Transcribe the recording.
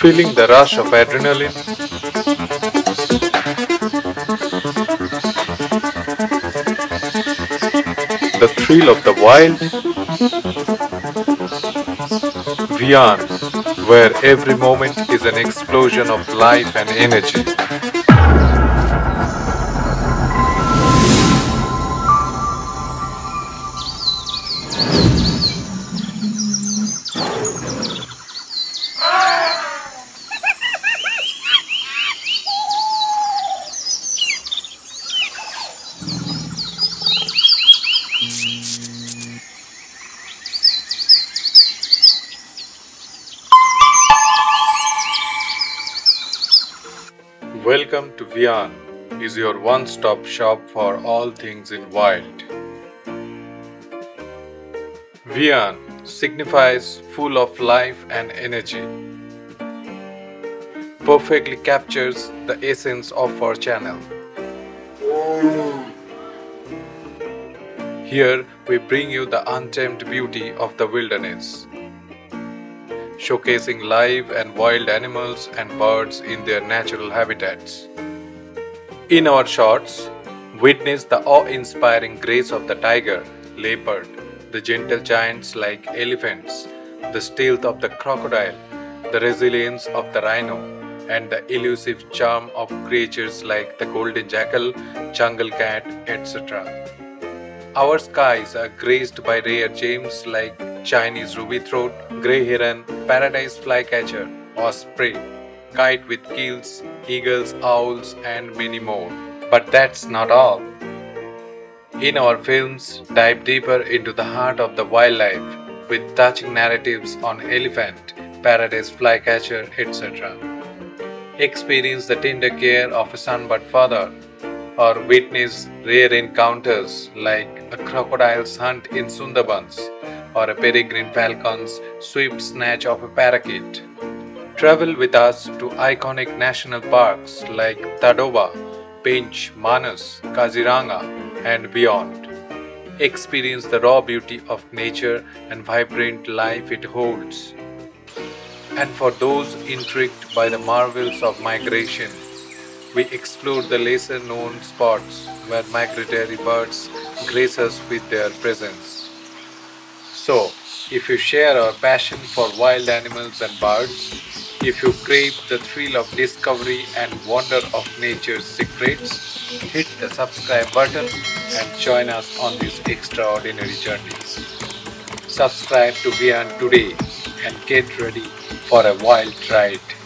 Feeling the rush of adrenaline. The thrill of the wild. VIAAN, where every moment is an explosion of life and energy. Welcome to VIAAN is your one-stop shop for all things in wild. VIAAN signifies full of life and energy. Perfectly captures the essence of our channel. Here we bring you the untamed beauty of the wilderness, showcasing live and wild animals and birds in their natural habitats. In our shorts, witness the awe-inspiring grace of the tiger, leopard, the gentle giants like elephants, the stealth of the crocodile, the resilience of the rhino, and the elusive charm of creatures like the golden jackal, jungle cat, etc. Our skies are graced by rare gems like Chinese ruby throat, grey heron, paradise flycatcher, osprey, kite with keels, eagles, owls, and many more. But that's not all. In our films, dive deeper into the heart of the wildlife with touching narratives on elephant, paradise flycatcher, etc. Experience the tender care of a sunbird father, or witness rare encounters like a crocodile's hunt in Sundarbans, or a peregrine falcon's swift snatch of a parakeet. Travel with us to iconic national parks like Tadoba, Pench, Manas, Kaziranga, and beyond. Experience the raw beauty of nature and vibrant life it holds. And for those intrigued by the marvels of migration, we explore the lesser-known spots where migratory birds grace us with their presence. So, if you share our passion for wild animals and birds, if you crave the thrill of discovery and wonder of nature's secrets, hit the subscribe button and join us on this extraordinary journey. Subscribe to VIAAN today and get ready for a wild ride.